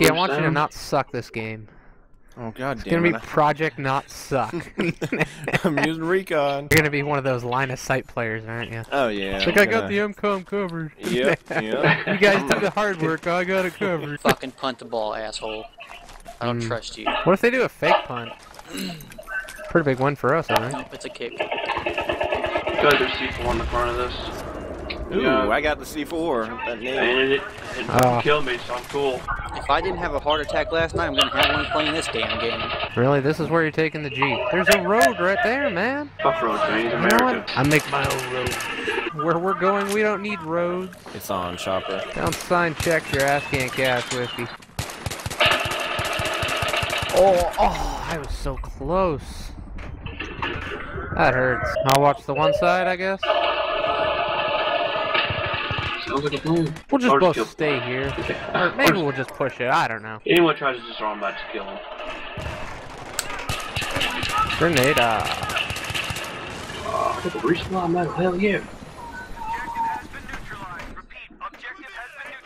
Risky, I want you to not suck this game. Oh god, it's damn it! It's gonna be Project Not Suck. I'm using recon. You're gonna be one of those line of sight players, aren't you? Oh yeah. Like I got the MCOM covered. Yep. Yep. You guys did the hard work. I got it covered. Fucking punt the ball, asshole. I don't trust you. What if they do a fake punt? Pretty big one for us, I think. Nope, it's a kick. I feel like there's C4 in the front of this. Ooh, yeah. I got the C4. That name. It killed me, so I'm cool. If I didn't have a heart attack last night, I'm gonna have one playing this damn game. Really? This is where you're taking the Jeep? There's a road right there, man. Tough road, man. You know what? I make my own road. Where we're going, we don't need roads. It's on, Chopper. Don't sign check your ass can't gas, Whiskey. Oh, I was so close. That hurts. I'll watch the one side, I guess. Sounds like a boom. We'll just both stay here. Or maybe we'll just push it, I don't know. Anyone tries to disarm that to kill him. Grenade. Hell yeah.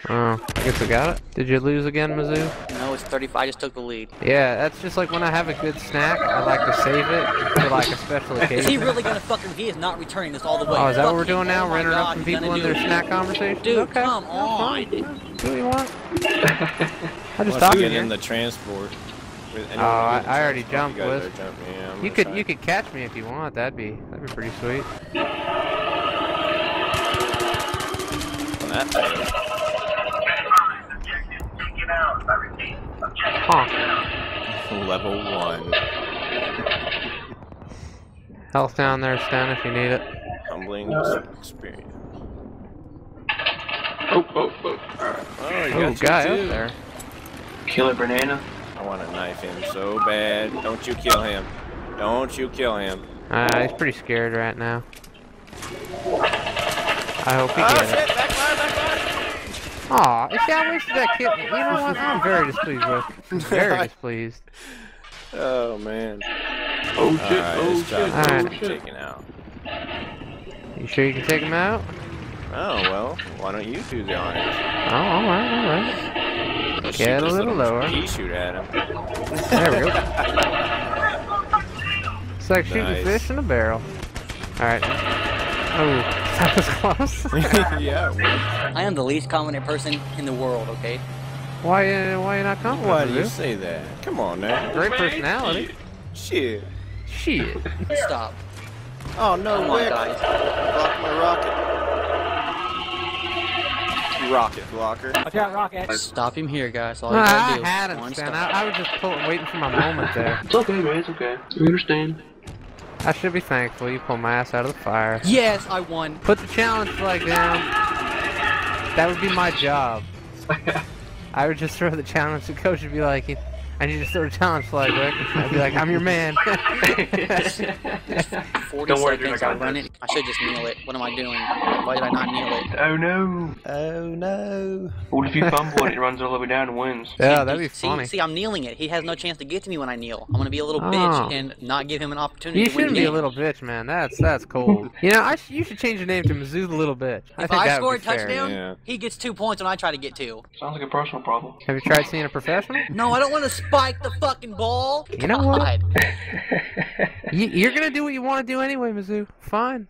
Oh, I guess I got it. Did you lose again, Mizzou? No, it's 35. I just took the lead. Yeah, that's just like when I have a good snack, I like to save it for like a special occasion. Is he really gonna fucking? He is not returning this all the way. Oh, is that what we're doing now? We're interrupting people in their snack conversations? Dude, okay. Come on. Do we want? I just stopped you in the transport. Oh, I already jumped with. Yeah, you could catch me if you want. That'd be pretty sweet. On that side. Huh. Level 1. Health down there, Stan, if you need it. Humbling experience. Oh. Alright. Oh, guy up there. Kill a banana. I want to knife him so bad. Don't you kill him. Don't you kill him. He's pretty scared right now. I hope he gets it. Aw, if I wasted that kitten, you know what? I'm very displeased with. Very displeased. Oh man. Oh shit! All right. Taken out. You sure you can take him out? Oh well, why don't you do the honors? Oh, all right. Let's get a little lower. You shoot at him. There we go. It's like shooting fish in a barrel. All right. Oh, that was close. Yeah. I am the least confident person in the world. Okay. Why are you not confident? Why do you say that? Come on now. Great personality. Shit. Stop. Oh no! Come on, guys. Block my rocket. Rocket blocker. I got rocket. Stop him here, guys. All you gotta do. I had it, man. I was just waiting for my moment there. It's okay, man. It's okay. We understand. I should be thankful you pulled my ass out of the fire. Yes, I won. Put the challenge flag down. That would be my job. I would just throw the challenge. The coach would be like, I need to throw the challenge flag, Rick. I'd be like, I'm your man. 40 Don't worry, seconds, I run it. I should just kneel it. What am I doing? Why did I not kneel it? Oh no. Oh no. What if you fumble it, it runs all the way down and wins? Yeah, that'd be funny. See, I'm kneeling it. He has no chance to get to me when I kneel. I'm gonna be a little bitch and not give him an opportunity to win the game. You shouldn't be a little bitch, man. That's cold. You know, you should change your name to Mizzou the Little Bitch. If I score a touchdown, he gets 2 points when I try to get 2. Sounds like a personal problem. Have you tried seeing a professional? No, I don't want to spike the fucking ball. You know what? You're gonna do what you want to do anyway, Mizzou. Fine.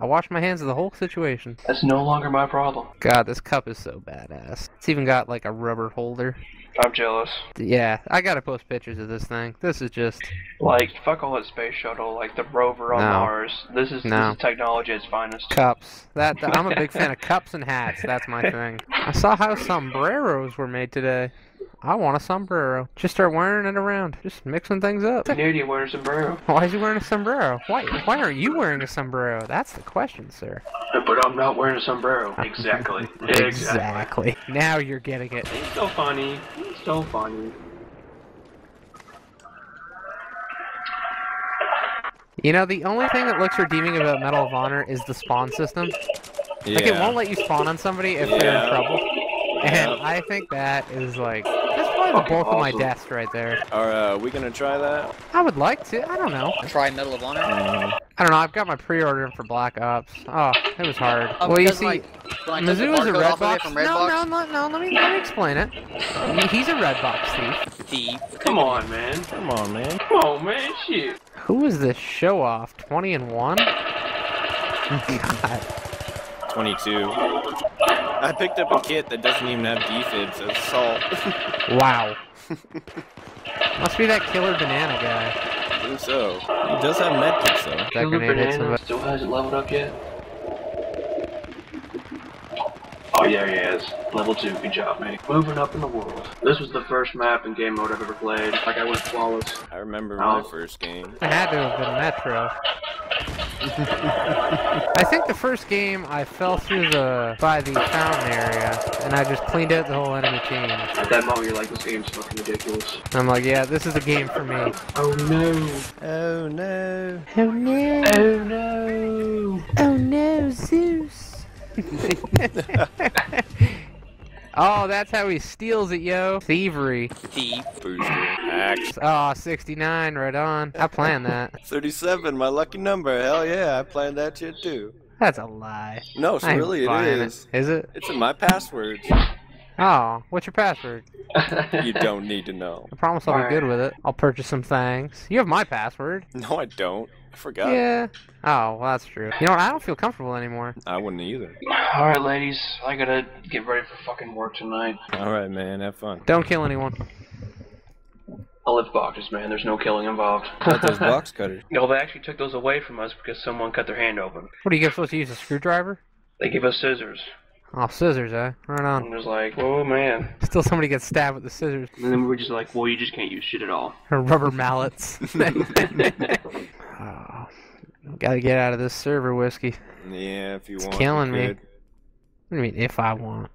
I wash my hands of the whole situation. That's no longer my problem. God, this cup is so badass. It's even got like a rubber holder. I'm jealous. Yeah, I gotta post pictures of this thing. This is just... like, fuck all that space shuttle, like the rover on Mars. This is technology at its finest. Cups. I'm a big fan of cups and hats. That's my thing. I saw how sombreros were made today. I want a sombrero. Just start wearing it around. Just mixing things up. Dude, you wear a sombrero. Why is he wearing a sombrero? Why are you wearing a sombrero? That's the question, sir. But I'm not wearing a sombrero. Exactly. Exactly. Now you're getting it. It's so funny. It's so funny. You know, the only thing that looks redeeming about Medal of Honor is the spawn system. Yeah. Like, it won't let you spawn on somebody if they're in trouble. And I think that is like... probably the bulk awesome. Of my deaths right there. Are we gonna try that? I would like to. I don't know. Try Medal of Honor? I don't know. I've got my pre-order in for Black Ops. Oh, it was hard. Well, you see, Mizzou is a red box. No. Let me explain it. He's a red box thief. Come on, man. Shit. Who is this show off? 20-1? God. 22. I picked up a kit that doesn't even have defibs. It's salt. Wow. Must be that killer banana guy. I think so. He does have medkits though. That killer banana still hasn't leveled up yet. Oh yeah, he is. Level 2. Good job, mate. Moving up in the world. This was the first map in game mode I've ever played. Like I went flawless. I remember my first game. I had to have been Metro. I think the first game I fell through by the fountain area, and I just cleaned out the whole enemy team. At that moment, you're like, this game's fucking ridiculous. I'm like, yeah, this is a game for me. Oh no! Oh no! Oh no! Oh no! Oh no, Zeus! Oh, that's how he steals it, yo! Thievery. Thief. Oh, 69, right on. I planned that. 37, my lucky number. Hell yeah, I planned that shit too. That's a lie. No, it's really it is. Is it? It's in my passwords. Oh, what's your password? You don't need to know. I promise I'll be good with it. I'll purchase some things. You have my password. No, I don't. I forgot. Yeah. Oh, well, that's true. You know what? I don't feel comfortable anymore. I wouldn't either. Alright, ladies. I gotta get ready for fucking work tonight. Alright, man. Have fun. Don't kill anyone. I lift boxes, man. There's no killing involved. Not those box cutters. No, they actually took those away from us because someone cut their hand open. What, are you guys supposed to use a screwdriver? They gave us scissors. Oh, scissors, eh? Right on. And it was like, oh man. Still somebody gets stabbed with the scissors. And then we were just like, well, you just can't use shit at all. Or rubber mallets. Oh, gotta get out of this server, Whiskey. Yeah, if you want. It's killing me. What do you mean, if I want?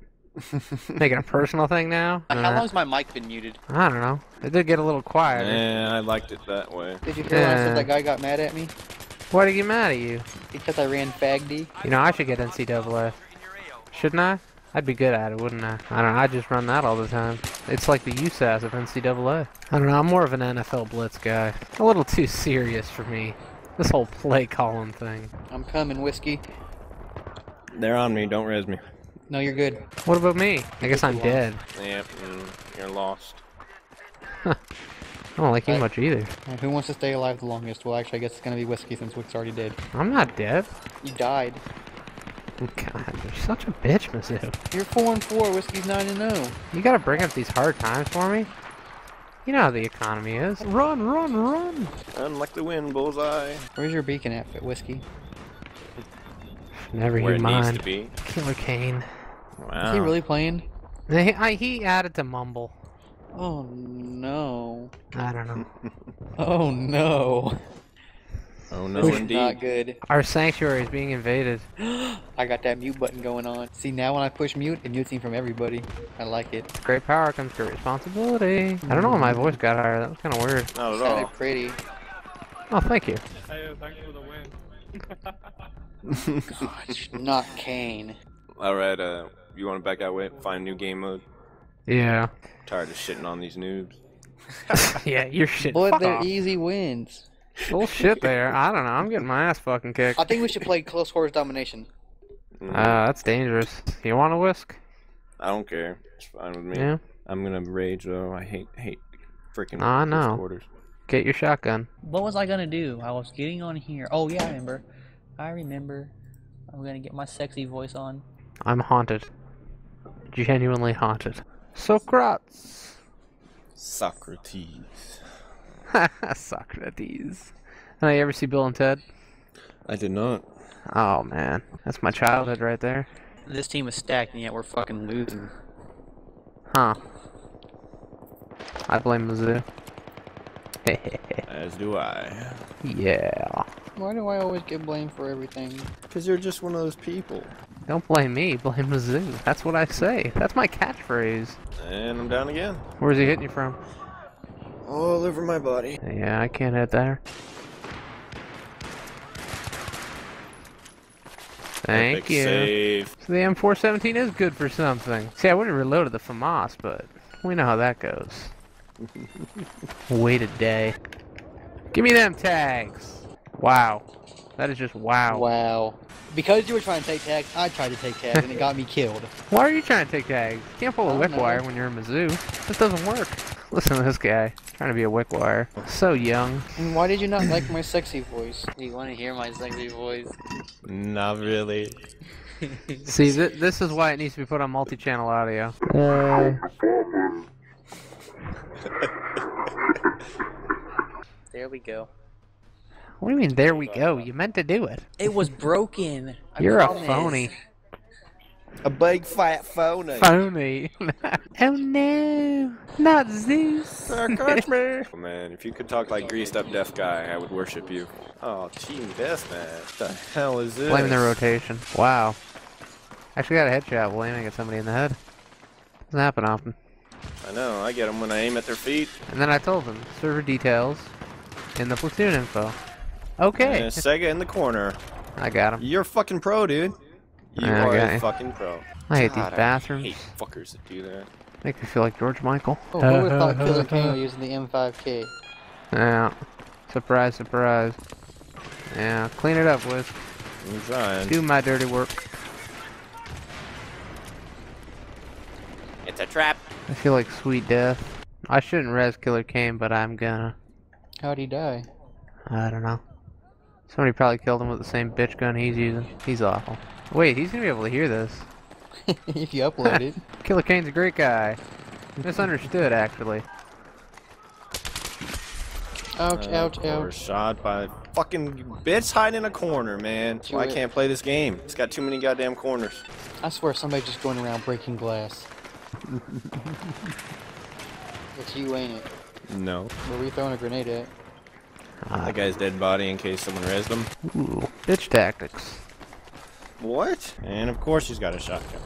Making a personal thing now? How long's my mic been muted? I don't know. It did get a little quiet. Yeah, I liked it that way. Did you realize that guy got mad at me? Why did he get mad at you? Because I ran faggy. You know, I should get NCAA. Shouldn't I? I'd be good at it, wouldn't I? I don't know, I just run that all the time. It's like the USAS of NCAA. I don't know, I'm more of an NFL Blitz guy. A little too serious for me. This whole play calling thing. I'm coming, Whiskey. They're on me, don't res me. No, you're good. What about me? I guess I'm dead. Yep, you're lost. Huh. I don't like you much either. Who wants to stay alive the longest? Well, actually, I guess it's gonna be Whiskey since Wick's already dead. I'm not dead. You died. God, you're such a bitch, Mizzou. You're 4-4, Whiskey's 9-0. You gotta bring up these hard times for me. You know how the economy is. Run! Run like the wind, bullseye. Where's your beacon outfit, Whiskey? Never hear mine. Killer Kane. Wow. Is he really playing? He added to Mumble. Oh no. I don't know. Oh no. Oh no, this indeed. Is not good. Our sanctuary is being invaded. I got that mute button going on. See, now when I push mute, it mutes me from everybody. I like it. Great power comes great responsibility. I don't know why my voice got higher. That was kind of weird. Not at all. Sounded pretty. Oh, thank you. Hey, thanks for the win. Gosh, not Kane. Alright, you wanna back out, Whip? Find new game mode? Yeah. I'm tired of shitting on these noobs. Yeah, you're shitting. Boy, they're easy wins. Bullshit there. I don't know, I'm getting my ass fucking kicked. I think we should play Close Quarters Domination. That's dangerous. You wanna whisk? I don't care. It's fine with me. Yeah. I'm gonna rage though. I hate freaking Close Quarters. Get your shotgun. What was I gonna do? I was getting on here. Oh yeah, I remember. I'm gonna get my sexy voice on. I'm haunted. Genuinely haunted. Socrates. Socrates. Socrates. Now, you ever see Bill and Ted? I did not. Oh man, that's my childhood right there. This team is stacked and yet we're fucking losing. Huh. I blame Mizzou. As do I. Yeah. Why do I always get blamed for everything? Because you're just one of those people. Don't blame me, blame Mizzou. That's what I say. That's my catchphrase. And I'm down again. Where's he hitting you from? All over my body. Yeah, I can't hit there. Thank you. Save. So the M417 is good for something. See, I would have reloaded the FAMAS, but We know how that goes. Wait a day. Give me them tags. Wow. That is just wow. Wow. Because you were trying to take tags, I tried to take tags and it got me killed. Why are you trying to take tags? You can't pull a wick wire when you're in Mizzou. This doesn't work. Listen to this guy. Trying to be a wick wire. So young. And why did you not like my sexy voice? You want to hear my sexy voice? Not really. See, this is why it needs to be put on multi-channel audio. There we go. What do you mean, there we go? You meant to do it. It was broken. You're a phony. A big fat phony. Phony. Oh no, not Zeus. Catch me. Oh, man, if you could talk like greased up deaf guy, I would worship you. Oh, cheating death, man. What the hell is this? Blame the rotation. Wow. Actually got a headshot while aiming at somebody in the head. Doesn't happen often. I know, I get them when I aim at their feet. And then I told them, server details in the platoon info. Okay. And Sega in the corner. I got him. You're a fucking pro, dude. You are a fucking pro. I hate these bathrooms. I hate fuckers that do that. Make me feel like George Michael. Oh, who would have thought Killer Kano using the M5K? Yeah. Surprise, surprise. Yeah, clean it up, Wiz. I'm trying. Do my dirty work. It's a trap. I feel like sweet death. I shouldn't res Killer Kane, but I'm gonna. How'd he die? I don't know. Somebody probably killed him with the same bitch gun he's using. He's awful. Wait, he's gonna be able to hear this. If you upload it. Killer Kane's a great guy. Misunderstood, actually. Ouch, ouch, ouch. Shot by fucking bitch hiding in a corner, man. That's why I can't play this game. It's got too many goddamn corners. I swear somebody's just going around breaking glass. It's you, ain't it? No. Were we throwing a grenade at? That guy's dead body in case someone res them. Ooh, bitch tactics. What? And of course he's got a shotgun.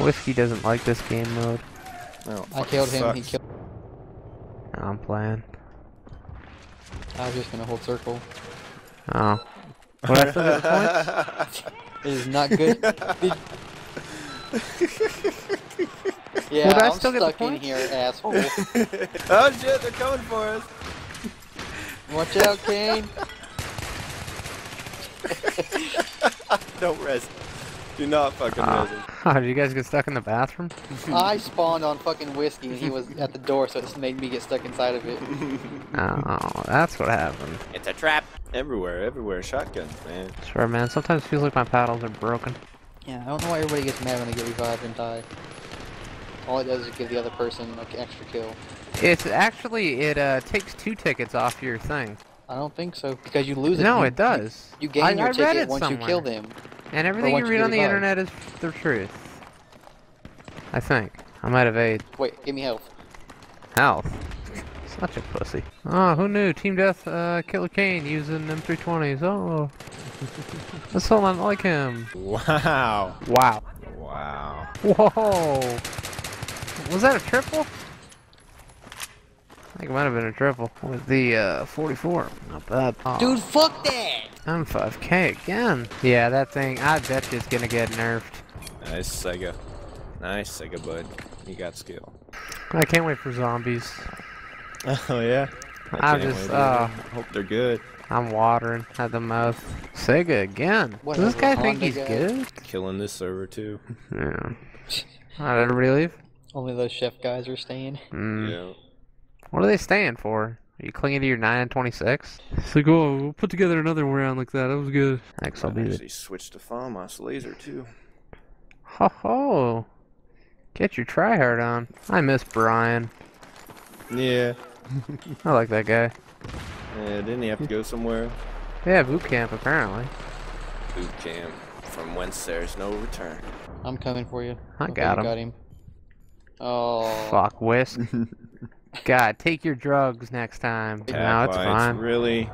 Whiskey doesn't like this game mode. Oh, I killed him, he killed me. I'm playing. I was just gonna hold circle. Oh. What I still get the points? It is not good. Yeah, would I'm still stuck in here, asshole. Oh shit, they're coming for us. Watch out, Kane! Don't res. Do not fucking res him. Did you guys get stuck in the bathroom? I spawned on fucking Whiskey and he was at the door, so it just made me get stuck inside of it. Oh, that's what happened. It's a trap! Everywhere, everywhere. Shotguns, man. Sure, man. Sometimes it feels like my paddles are broken. Yeah, I don't know why everybody gets mad when they get revived and die. All it does is give the other person like an extra kill. It's actually, it takes 2 tickets off your thing. I don't think so, because you lose it. No, it does. You gain your ticket once you kill them. And everything you read on the internet is the truth. I think. I might have aid. Wait, give me health. Health? Such a pussy. Oh, who knew? Team Death, Killer Kane using M320s. Oh. That's all I'm like him. Wow. Wow. Wow. Whoa. Was that a triple? I think it might have been a triple with the 44. Not bad. Oh. Dude, fuck that! I'm 5K again. Yeah, that thing, I bet you it's gonna get nerfed. Nice, Sega. Nice, Sega, bud. You got skill. I can't wait for zombies. Oh, yeah? I just, hope they're good. I'm watering at the mouth. Sega again. What, does this guy think he's good? Killing this server, too. Yeah. Not everybody leave? Only those chef guys are staying. Mm. Yeah. What are they staying for? Are you clinging to your 9 and 26? It's like, oh, we'll put together another round like that. That was good. Thanks, I'll be there. I switched to FAMAS laser too. Ho ho! Get your tryhard on. I miss Brian. Yeah. I like that guy. Yeah, didn't he have to go somewhere? Yeah, boot camp apparently. Boot camp, from whence there's no return. I'm coming for you. I got him. Oh. Fuck, Whisk. God, take your drugs next time. No, it's fine. Really?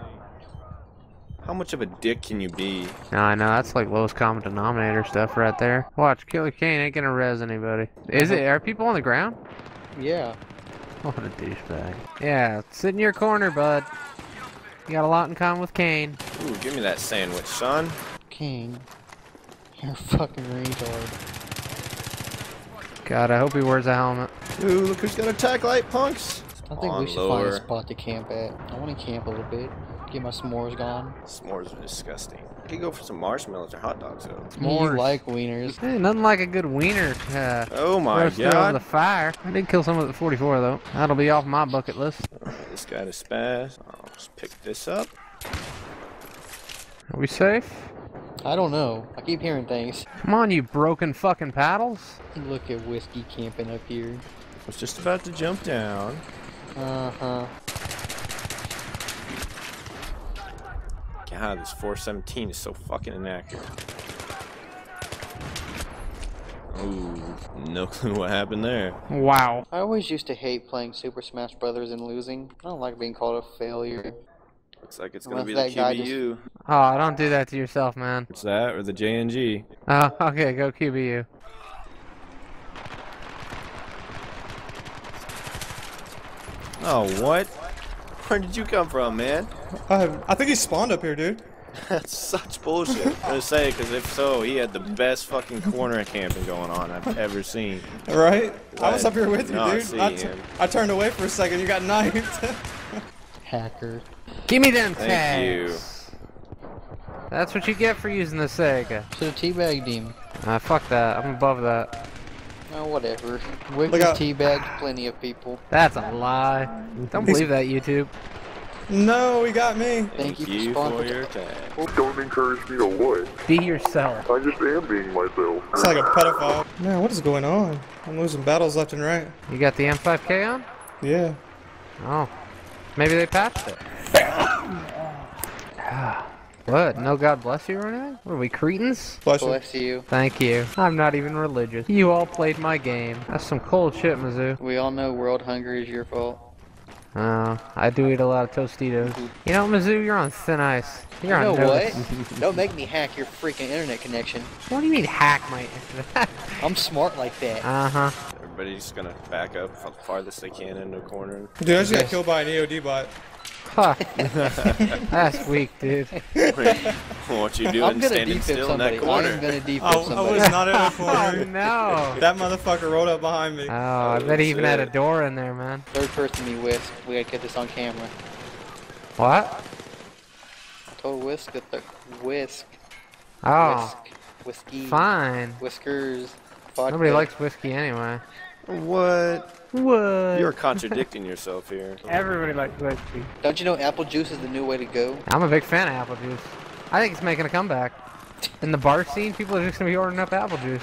How much of a dick can you be? No, I know, that's like lowest common denominator stuff right there. Watch, Killer Kane ain't gonna res anybody. Is it? Are people on the ground? Yeah. What a douchebag. Yeah, sit in your corner, bud. You got a lot in common with Kane. Ooh, give me that sandwich, son. Kane, you're a fucking retard. God, I hope he wears a helmet. Ooh, look who's got attack light, punks! I think we should find a spot to camp at. I want to camp a little bit. Get my s'mores gone. S'mores are disgusting. I could go for some marshmallows or hot dogs though. S'mores. You like wieners. Hey, nothing like a good wiener to oh my god, on the fire. I did kill someone with the 44 though. That'll be off my bucket list. Right, this guy is fast. I'll just pick this up. Are we safe? I don't know. I keep hearing things. Come on, you broken fucking paddles. Look at Whiskey camping up here. I was just about to jump down. Uh-huh. God, this 417 is so fucking inaccurate. Ooh, no clue what happened there. Wow. I always used to hate playing Super Smash Brothers and losing. I don't like being called a failure. Looks like it's gonna be the QBU. Just... Oh, don't do that to yourself, man. It's that or the JNG. Oh, okay, go QBU. Oh, what? Where did you come from, man? I think he spawned up here, dude. That's such bullshit. I'm gonna say, because if so, he had the best fucking corner camping going on I've ever seen. Right? But I was up here with you, dude. I turned away for a second. You got knifed. Hacker. Give me them tags. Thank you. That's what you get for using the Sega. So teabag demon. Ah, fuck that. I'm above that. Oh, whatever. We've teabagged plenty of people. That's a lie. Don't believe that, YouTube. No, he got me. Thank you for your tag. Don't encourage me to what? Be yourself. I just am being myself. It's like a pedophile. Man, what is going on? I'm losing battles left and right. You got the M5K on? Yeah. Oh. Maybe they patched it. What? No God bless you or anything? What are we, Cretans? Bless you. Thank you. I'm not even religious. You all played my game. That's some cold shit, Mizzou. We all know world hunger is your fault. Oh, I do eat a lot of Tostitos. You know, Mizzou, you're on thin ice. You're on what? Don't make me hack your freaking internet connection. What do you mean hack my internet? I'm smart like that. Uh-huh. Everybody's just gonna back up the farthest they can into a corner. Dude, I just got killed by an EOD bot. Fuck. That's weak, dude. What you doing standing still in that corner? I'm gonna defib somebody. I was not in a corner. Oh, no. That motherfucker rolled up behind me. Oh, I bet he even had a door in there, man. Third person to be whisked. We gotta get this on camera. What? I told Whisk that the Whisk. Oh. Whisk. Whiskey. Fine. Whiskers. Vodka. Nobody likes whiskey anyway. What? What? You're contradicting yourself here. Everybody likes whiskey. Don't you know apple juice is the new way to go? I'm a big fan of apple juice. I think it's making a comeback. In the bar scene, people are just gonna be ordering up apple juice.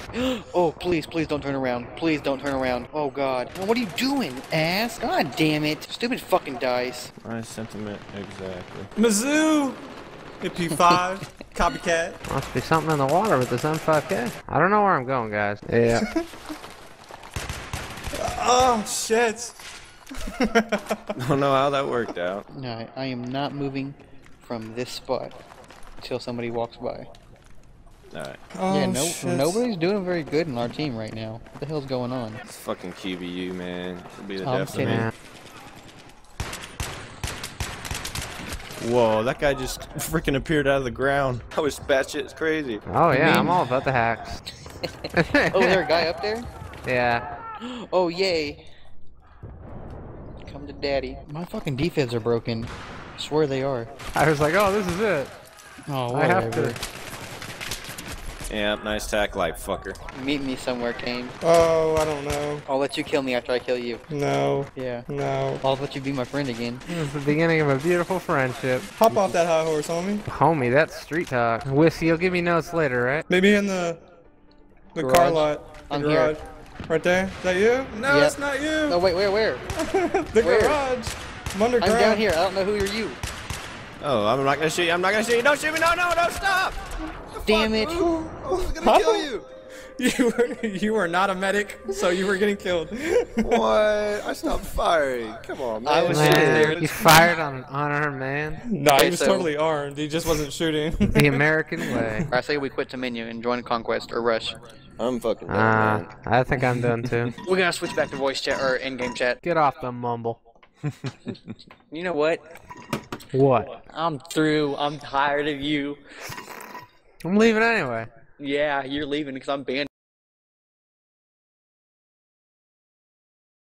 Oh, please, please don't turn around. Please don't turn around. Oh, God. Well, what are you doing, ass? God damn it. Stupid fucking dice. My sentiment, exactly. Mizzou! MP5. Copycat. Must be something in the water with this M5K. I don't know where I'm going, guys. Yeah. Oh, shit. Don't know how that worked out. No, I am not moving from this spot until somebody walks by. Alright. Oh, yeah, nobody's doing very good in our team right now. What the hell's going on? It's fucking QBU, man. It'll be the death of me. Whoa, that guy just freaking appeared out of the ground. I was batshit crazy. Oh, yeah, I'm all about the hacks. Oh, is there a guy up there? Yeah. Oh, yay. Come to daddy. My fucking defibs are broken. I swear they are. I was like, oh, this is it. Oh, whatever. I have to. Yeah, nice tack light, fucker. Meet me somewhere, Kane. Oh, I don't know. I'll let you kill me after I kill you. No. Yeah. No. I'll let you be my friend again. This is the beginning of a beautiful friendship. Hop off that high horse, homie. Homie, that's street talk. Whiskey, you'll give me notes later, right? Maybe in the car lot. The garage. Here. Right there? Is that you? No, it's not you! No, wait, where? the garage! I'm underground. I'm down here, I don't know who you. Oh, I'm not gonna shoot you, I'm not gonna shoot you! Don't shoot me! No, no, no, stop! Damn it! I was gonna kill you! You were not a medic, so you were getting killed. What? I stopped firing. Come on, man. I was shooting. You fired on an unarmed man? No, he was totally armed. He just wasn't shooting. The American way. I say we quit the menu and join Conquest or Rush. I'm fucking done, man. I think I'm done too. We're gonna switch back to voice chat or in-game chat. Get off the Mumble. You know what? What? I'm through. I'm tired of you. I'm leaving anyway. Yeah, you're leaving because I'm banned.